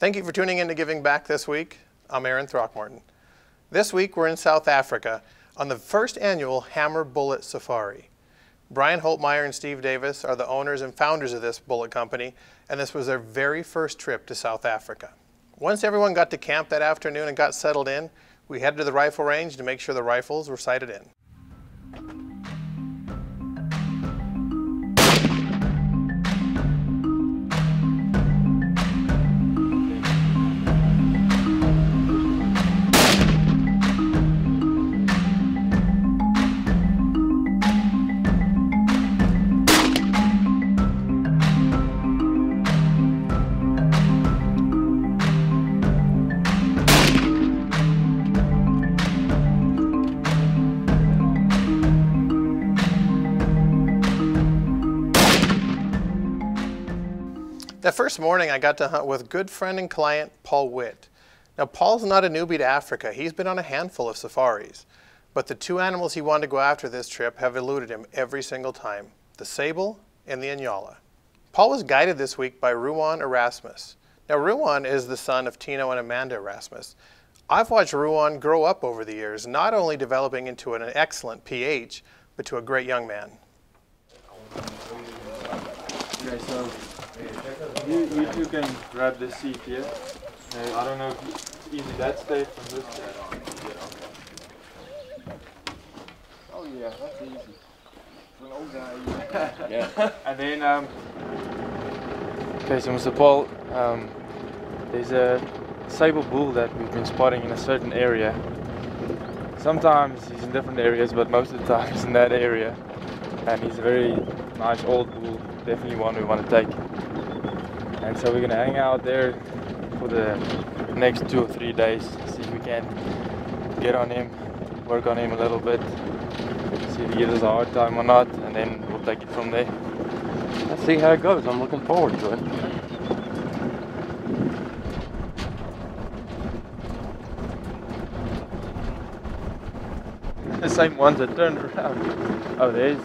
Thank you for tuning in to Giving Back this week. I'm Aaron Throckmorton. This week we're in South Africa on the first annual Hammer Bullet Safari. Brian Holtmeyer and Steve Davis are the owners and founders of this bullet company, and this was their very first trip to South Africa. Once everyone got to camp that afternoon and got settled in, we headed to the rifle range to make sure the rifles were sighted in. That first morning, I got to hunt with good friend and client, Paul Witt. Now, Paul's not a newbie to Africa. He's been on a handful of safaris. But the two animals he wanted to go after this trip have eluded him every single time, the sable and the Nyala. Paul was guided this week by Ruan Erasmus. Now, Ruan is the son of Tino and Amanda Erasmus. I've watched Ruan grow up over the years, not only developing into an excellent PH, but to a great young man. Okay, so You two can grab the seat here. Yeah? I don't know if it's easy that state from this side. Oh yeah, that's easy. Well, old guy. Yeah. And then okay, so Mr. Paul, there's a sable bull that we've been spotting in a certain area. Sometimes he's in different areas, but most of the time he's in that area. And he's a very nice old bull, definitely one we want to take. And so we're gonna hang out there for the next 2 or 3 days, see if we can get on him, work on him a little bit, see if he gives us a hard time or not, and then we'll take it from there. Let's see how it goes. I'm looking forward to it. The same ones that turned around. Oh, that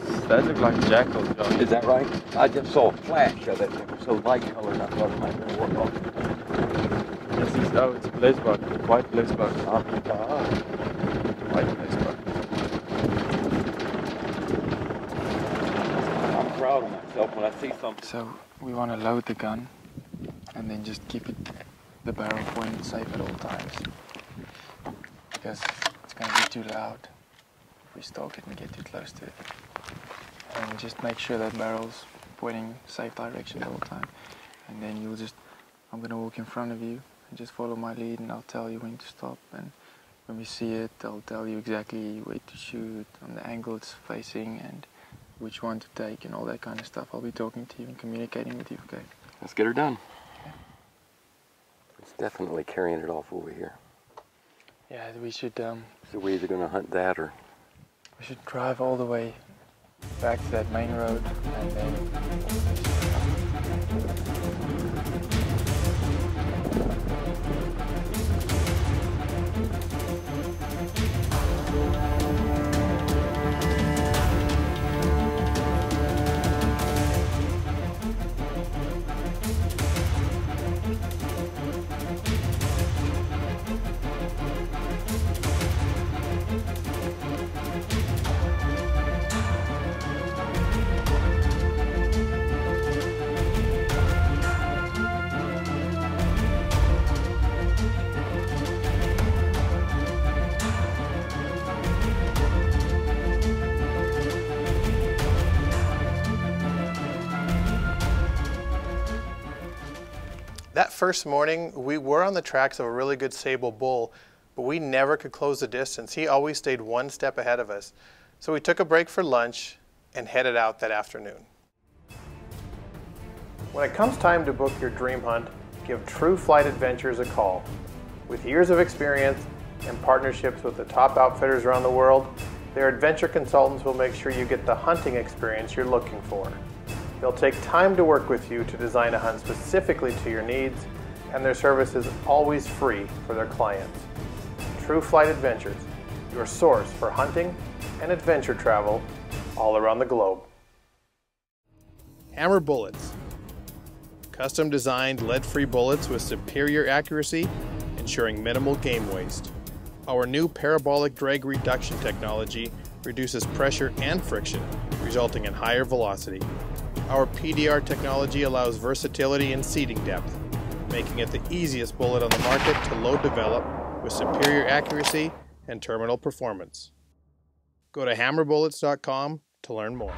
looks like a jackal. John. Is that right? I just saw a flash of it. It was so light colored, I thought it might be work off. Yes, it's a blazebug, white blazebug. White blazebug. I'm proud of myself when I see something. So we want to load the gun and then just keep it, the barrel pointed safe at all times, because it's going to be too loud. We stalk it and get too close to it, and just make sure that barrel's pointing safe direction the whole time. And then you'll just, I'm gonna walk in front of you and just follow my lead, and I'll tell you when to stop, and when we see it, I'll tell you exactly where to shoot, on the angle it's facing, and which one to take, and all that kind of stuff. I'll be talking to you and communicating with you. Okay, let's get her done. Okay. It's definitely carrying it off over here. Yeah, we should so we're either gonna hunt that or we should drive all the way back to that main road and then. That first morning, we were on the tracks of a really good sable bull, but we never could close the distance. He always stayed one step ahead of us. So we took a break for lunch and headed out that afternoon. When it comes time to book your dream hunt, give True Flight Adventures a call. With years of experience and partnerships with the top outfitters around the world, their adventure consultants will make sure you get the hunting experience you're looking for. They'll take time to work with you to design a hunt specifically to your needs, and their service is always free for their clients. True Flight Adventures, your source for hunting and adventure travel all around the globe. Hammer Bullets. Custom-designed lead-free bullets with superior accuracy, ensuring minimal game waste. Our new parabolic drag reduction technology reduces pressure and friction, resulting in higher velocity. Our PDR technology allows versatility and seating depth, making it the easiest bullet on the market to load develop with superior accuracy and terminal performance. Go to hammerbullets.com to learn more.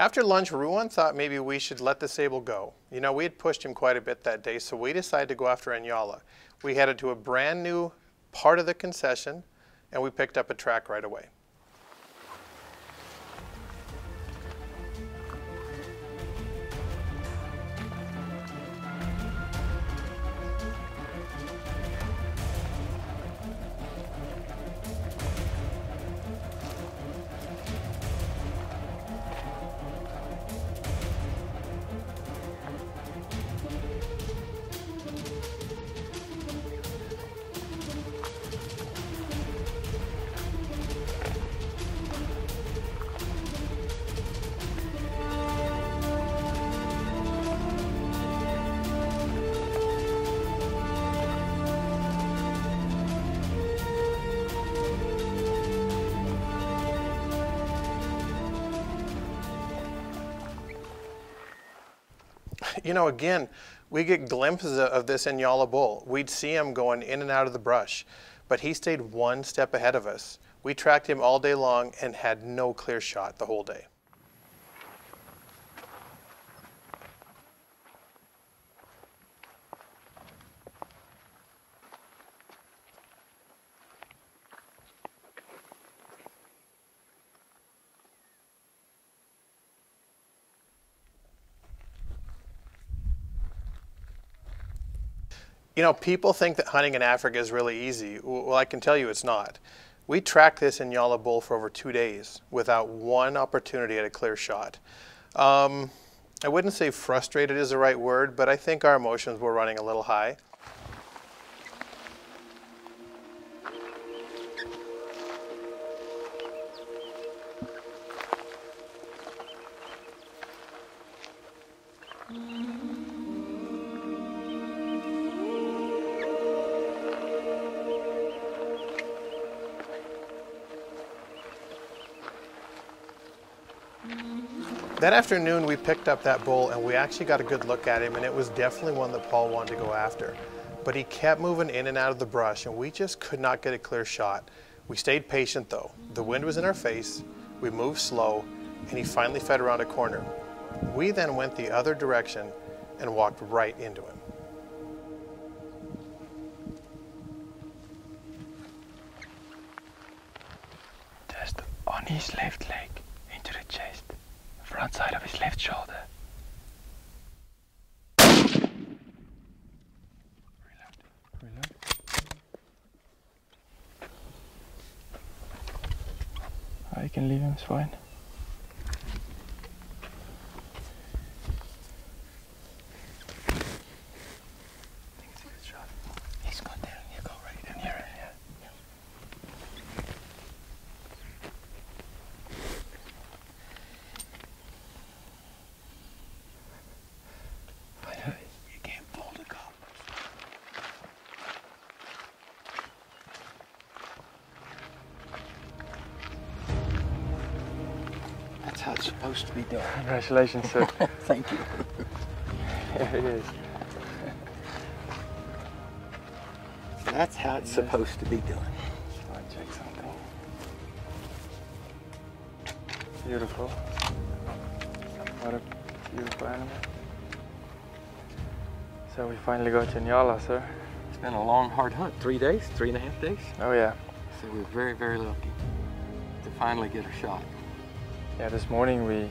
After lunch, Ruan thought maybe we should let the sable go. You know, we had pushed him quite a bit that day, so we decided to go after Nyala. We headed to a brand new part of the concession, and we picked up a track right away. You know, again, we get glimpses of this Nyala bull. We'd see him going in and out of the brush, but he stayed one step ahead of us. We tracked him all day long and had no clear shot the whole day. You know, people think that hunting in Africa is really easy. Well, I can tell you it's not. We tracked this Nyala bull for over 2 days without one opportunity at a clear shot. I wouldn't say frustrated is the right word, but I think our emotions were running a little high. That afternoon, we picked up that bull and we actually got a good look at him, and it was definitely one that Paul wanted to go after. But he kept moving in and out of the brush, and we just could not get a clear shot. We stayed patient though. The wind was in our face, we moved slow, and he finally fed around a corner. We then went the other direction and walked right into him. Just on his left leg, into the chest. Front side of his left shoulder. Reload. I can leave him, it's fine. how it's supposed to be done. Congratulations, sir. Thank you. There it is. That's how it's supposed to be done. I'll check something. Beautiful. What a beautiful animal. So we finally got to Nyala, sir. It's been a long, hard hunt. 3 days, 3.5 days. Oh, yeah. So we're very, very lucky to finally get a shot. Yeah, this morning we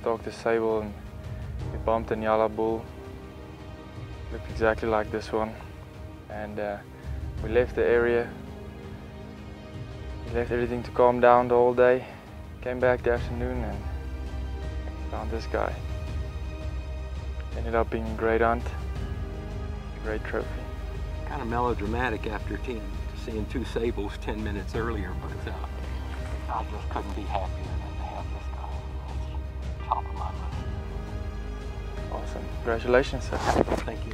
stalked the sable and we bumped a Nyala bull. Looked exactly like this one. And we left the area. We left everything to calm down the whole day. Came back the afternoon and found this guy. Ended up being a great hunt. Great trophy. Kind of melodramatic after 10, seeing two sables 10 minutes earlier, but I just couldn't be happier than to have this guy. It's top of my list. Awesome. Congratulations, sir. Thank you.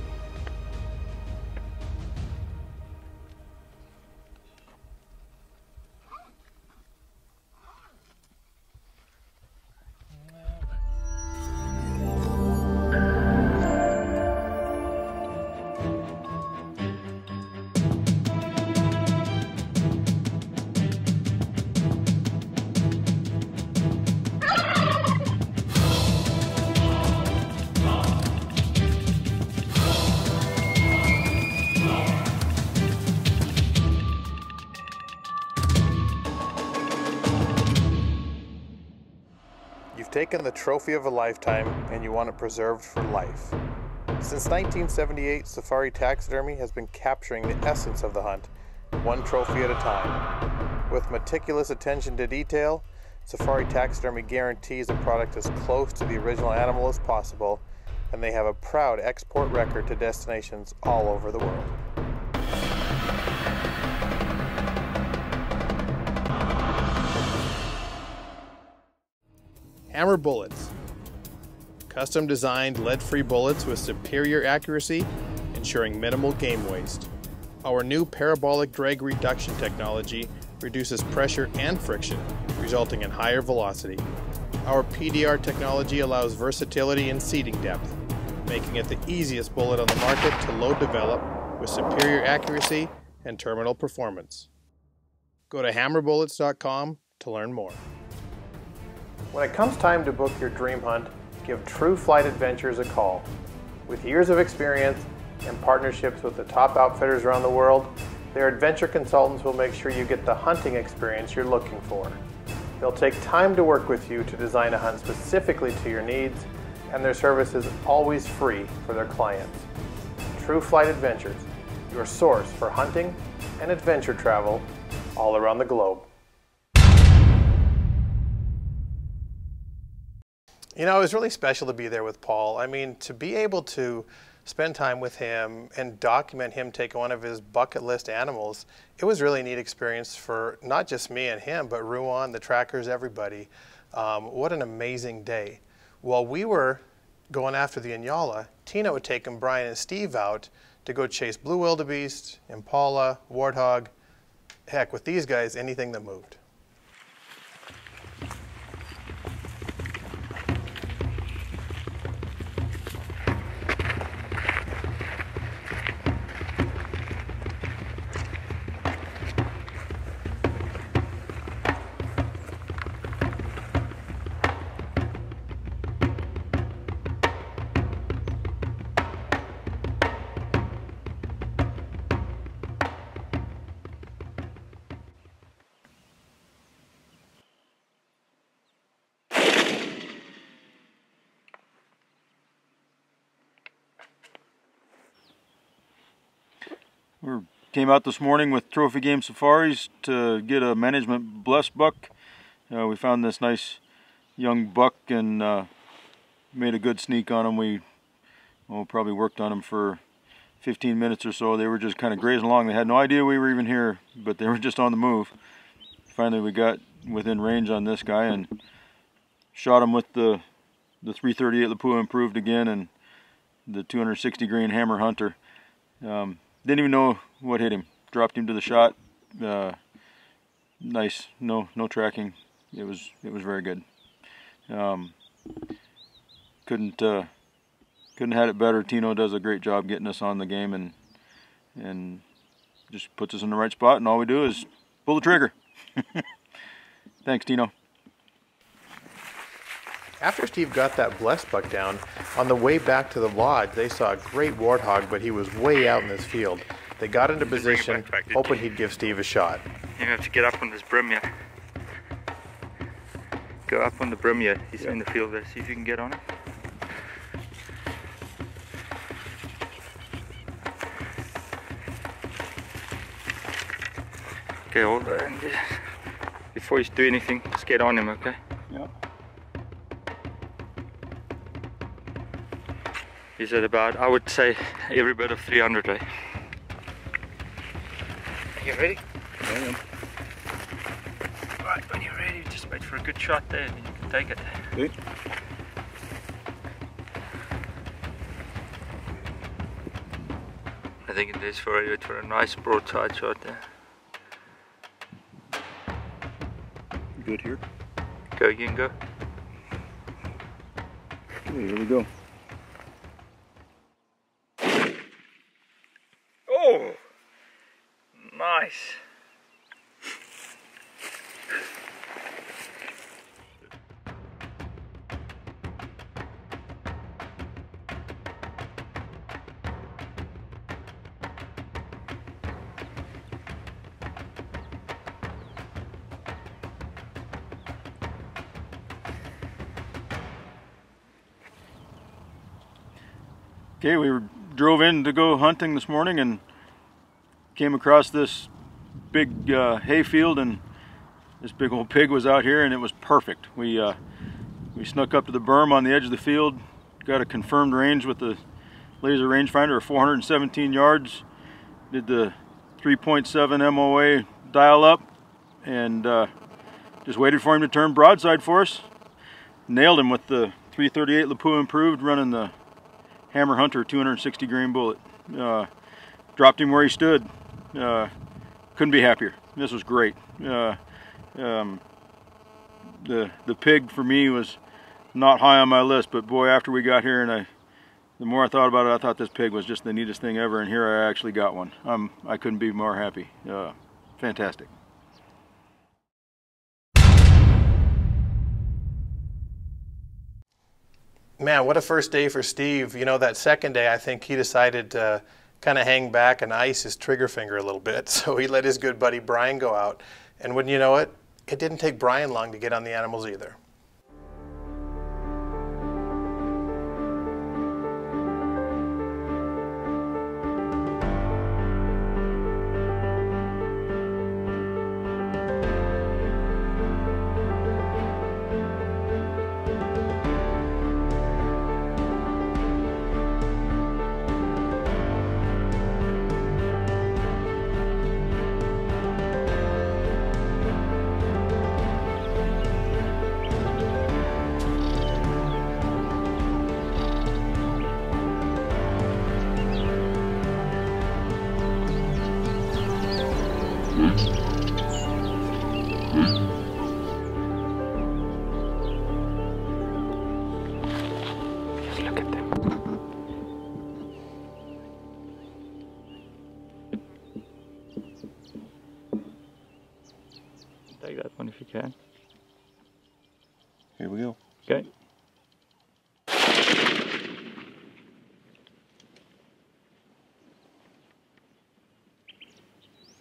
Taken the trophy of a lifetime and you want it preserved for life. Since 1978, Safari Taxidermy has been capturing the essence of the hunt, one trophy at a time. With meticulous attention to detail, Safari Taxidermy guarantees a product as close to the original animal as possible, and they have a proud export record to destinations all over the world. Hammer Bullets. Custom designed lead-free bullets with superior accuracy, ensuring minimal game waste. Our new parabolic drag reduction technology reduces pressure and friction, resulting in higher velocity. Our PDR technology allows versatility and seating depth, making it the easiest bullet on the market to load develop with superior accuracy and terminal performance. Go to hammerbullets.com to learn more. When it comes time to book your dream hunt, give True Flight Adventures a call. With years of experience and partnerships with the top outfitters around the world, their adventure consultants will make sure you get the hunting experience you're looking for. They'll take time to work with you to design a hunt specifically to your needs, and their service is always free for their clients. True Flight Adventures, your source for hunting and adventure travel all around the globe. You know, it was really special to be there with Paul. I mean, to be able to spend time with him and document him take one of his bucket list animals, it was really a neat experience for not just me and him, but Ruan, the trackers, everybody. What an amazing day. While we were going after the Nyala, Tino had taken Brian and Steve out to go chase blue wildebeest, impala, warthog. Heck, with these guys, anything that moved. We came out this morning with Trophy Game Safaris to get a management blessed buck. We found this nice young buck and made a good sneak on him. We probably worked on him for 15 minutes or so. They were just kind of grazing along. They had no idea we were even here, but they were just on the move. Finally, we got within range on this guy and shot him with the 338 Lapua Improved again and the 260 grain Hammer Hunter. Didn't even know what hit him. Dropped him to the shot. Nice, no tracking. It was very good. Couldn't had it better. Tino does a great job getting us on the game and just puts us in the right spot, and all we do is pull the trigger. Thanks, Tino. After Steve got that blessed buck down, on the way back to the lodge, they saw a great warthog, but he was way out in this field. They got into position, hoping he'd give Steve a shot. You have to get up on this brim yet. Go up on the brim yet. He's in the field there. See if you can get on it. Okay, hold on. Before you do anything, just get on him, okay? Yep. He's at about, I would say, every bit of 300, eh? You ready? I am. Right, when you're ready, just wait for a good shot there and you can take it. Good. I think it is for a nice broadside shot there. Good here. Go, you can go. Okay, here we go. Oh! Nice! Okay, we drove in to go hunting this morning and came across this big hay field, and this big old pig was out here, and it was perfect. We snuck up to the berm on the edge of the field, got a confirmed range with the laser rangefinder of 417 yards, did the 3.7 MOA dial up, and just waited for him to turn broadside for us. Nailed him with the 338 Lapua Improved, running the Hammer Hunter 260 grain bullet. Dropped him where he stood. Couldn't be happier. This was great. The pig for me was not high on my list, but boy, after we got here and the more I thought about it, I thought this pig was just the neatest thing ever, and here I actually got one. I couldn't be more happy. Fantastic. Man, what a first day for Steve. You know, that second day, I think he decided to kind of hang back and ice his trigger finger a little bit. So he let his good buddy Brian go out. And wouldn't you know it, it didn't take Brian long to get on the animals either.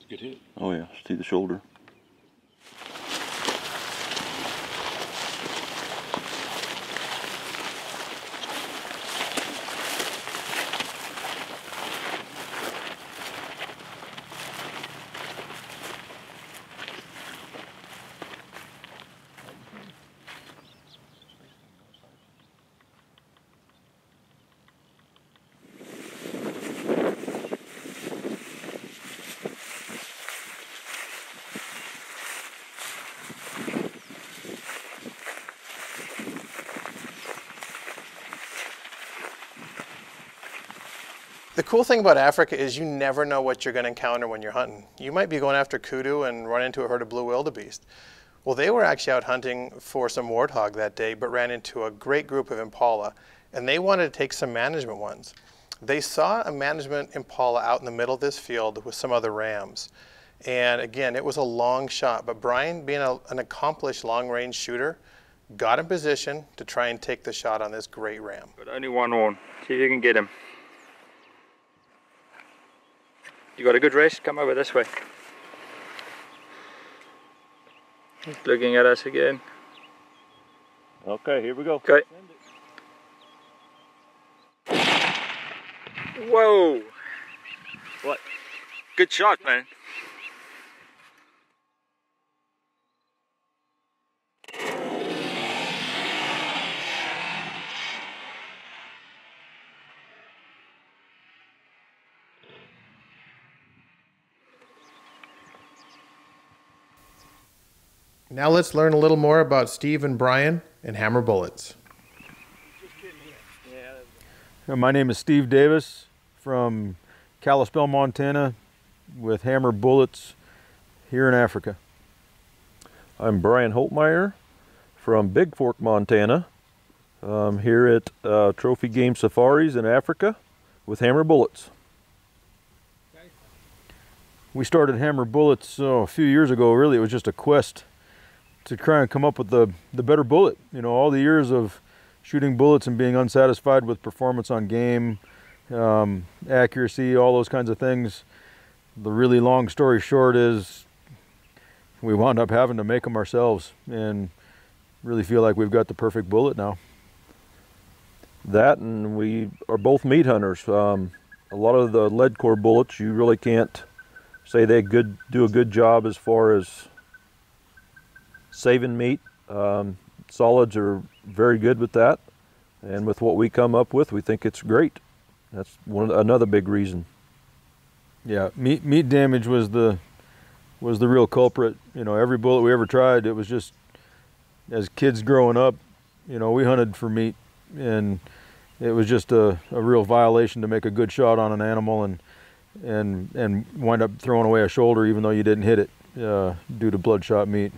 Good hit. Oh yeah, see the shoulder. The cool thing about Africa is you never know what you're going to encounter when you're hunting. You might be going after kudu and run into a herd of blue wildebeest. Well, they were actually out hunting for some warthog that day, but ran into a great group of impala, and they wanted to take some management ones. They saw a management impala out in the middle of this field with some other rams. And again, it was a long shot, but Brian, being an accomplished long-range shooter, got in position to try and take the shot on this great ram. But only one horn. See if you can get him. You got a good rest? Come over this way. He's looking at us again. Okay, here we go. Okay. Whoa! What? Good shot, man. Now let's learn a little more about Steve and Brian and Hammer Bullets. My name is Steve Davis from Kalispell, Montana, with Hammer Bullets here in Africa. I'm Brian Holtmeyer from Big Fork, Montana. I'm here at Trophy Game Safaris in Africa with Hammer Bullets. We started Hammer Bullets a few years ago. Really, it was just a quest to try and come up with the better bullet. You know, all the years of shooting bullets and being unsatisfied with performance on game, accuracy, all those kinds of things. The really long story short is we wound up having to make them ourselves and really feel like we've got the perfect bullet now. That, and we are both meat hunters. A lot of the lead core bullets, you really can't say they do a good job as far as saving meat. Solids are very good with that, and with what we come up with, we think it's great. That's another big reason. Yeah, meat damage was the real culprit. You know, every bullet we ever tried, it was just, as kids growing up, you know, we hunted for meat, and it was just a real violation to make a good shot on an animal and wind up throwing away a shoulder even though you didn't hit it due to bloodshot meat.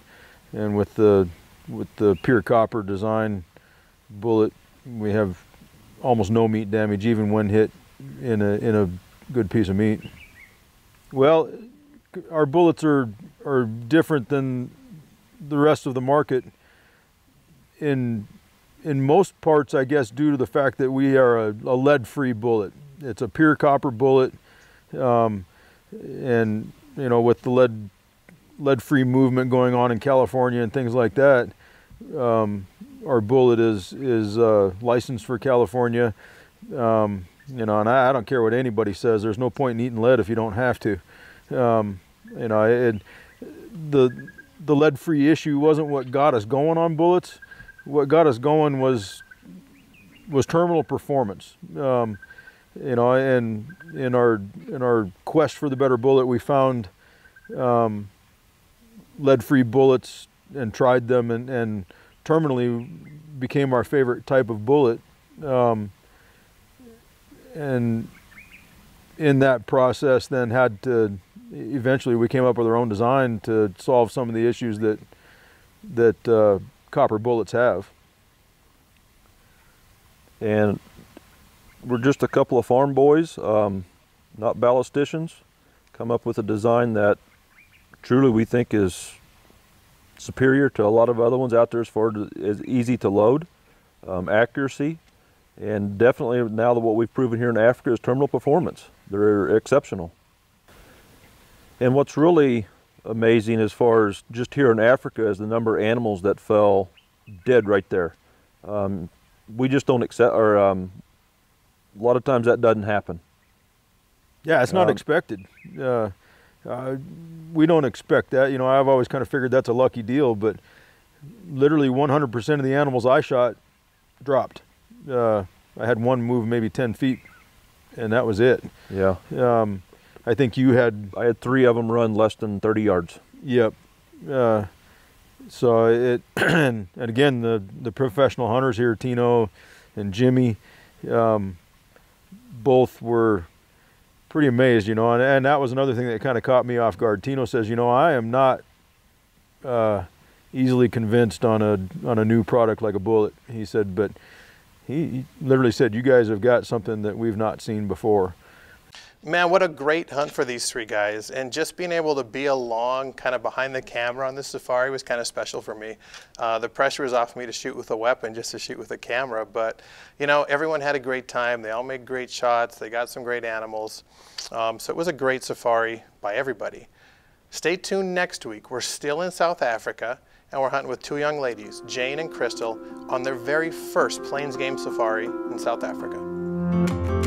And with the pure copper design bullet, we have almost no meat damage even when hit in a good piece of meat. Well, our bullets are different than the rest of the market in most parts, I guess, due to the fact that we are a lead-free bullet. It's a pure copper bullet, and you know, with the lead-free movement going on in California and things like that, our bullet is licensed for California. You know, and I don't care what anybody says. There's no point in eating lead if you don't have to. You know, the lead-free issue wasn't what got us going on bullets. What got us going was terminal performance. You know, and in our quest for the better bullet, we found lead-free bullets and tried them, and terminally became our favorite type of bullet. And in that process, then had to, eventually we came up with our own design to solve some of the issues that copper bullets have. And we're just a couple of farm boys, not ballisticians, come up with a design that truly we think is superior to a lot of other ones out there as far as easy to load, accuracy, and definitely now that what we've proven here in Africa is terminal performance. They're exceptional. And what's really amazing as far as just here in Africa is the number of animals that fell dead right there. We just don't accept, or a lot of times that doesn't happen. Yeah, it's not expected. We don't expect that. You know, I've always kind of figured that's a lucky deal, but literally 100% of the animals I shot dropped. I had one move maybe 10 feet, and that was it. Yeah. I think you had... I had 3 of them run less than 30 yards. Yep. So it... and again, the professional hunters here, Tino and Jimmy, both were... pretty amazed, you know, and that was another thing that kind of caught me off guard. Tino says, you know, I am not easily convinced on a new product like a bullet. He said, but he literally said, you guys have got something that we've not seen before. Man, what a great hunt for these three guys. And just being able to be along kind of behind the camera on this safari was kind of special for me. The pressure was off me to shoot with a weapon just to shoot with a camera. But, you know, everyone had a great time. They all made great shots. They got some great animals. So it was a great safari by everybody. Stay tuned next week. We're still in South Africa, and we're hunting with two young ladies, Jane and Crystal, on their very first Plains Game Safari in South Africa.